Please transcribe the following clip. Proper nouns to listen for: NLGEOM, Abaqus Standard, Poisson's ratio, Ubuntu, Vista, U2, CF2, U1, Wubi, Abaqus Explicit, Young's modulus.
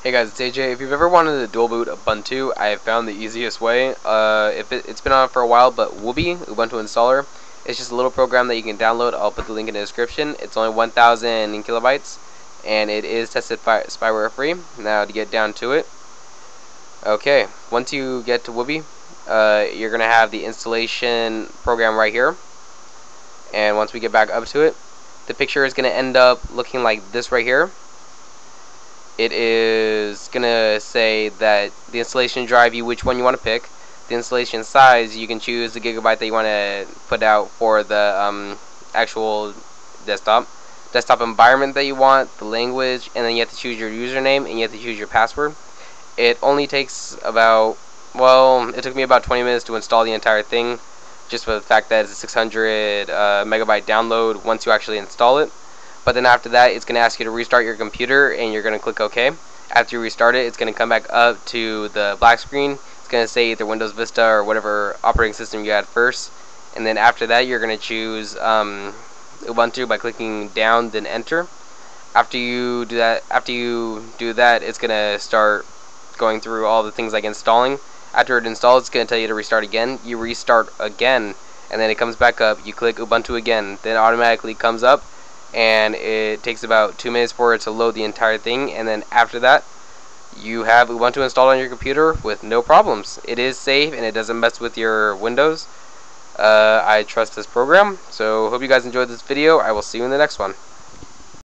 Hey guys, it's AJ. If you've ever wanted to dual boot Ubuntu, I have found the easiest way. It's been on for a while, but Wubi, Ubuntu installer, it's just a little program that you can download. I'll put the link in the description. It's only 1,000 kilobytes, and it is tested spyware free. Now to get down to it, okay. Once you get to Wubi, you're gonna have the installation program right here, and once we get back up to it, the picture is gonna end up looking like this right here. It is gonna say that the installation drive you which one you want to pick, the installation size you can choose the gigabyte that you want to put out for the actual desktop environment that you want, the language, and then you have to choose your username and you have to choose your password. It only takes about, well, it took me about 20 minutes to install the entire thing, just for the fact that it's a 600 megabyte download once you actually install it. But then after that, it's going to ask you to restart your computer, and you're going to click OK. After you restart it, it's going to come back up to the black screen. It's going to say either Windows Vista or whatever operating system you had first. And then after that, you're going to choose Ubuntu by clicking down, then enter. After you do that, it's going to start going through all the things like installing. After it installs, it's going to tell you to restart again. You restart again, and then it comes back up. You click Ubuntu again, then it automatically comes up. And it takes about 2 minutes for it to load the entire thing, and then after that you have Ubuntu installed on your computer with no problems. It is safe and it doesn't mess with your Windows. I trust this program, so hope you guys enjoyed this video. I will see you in the next one.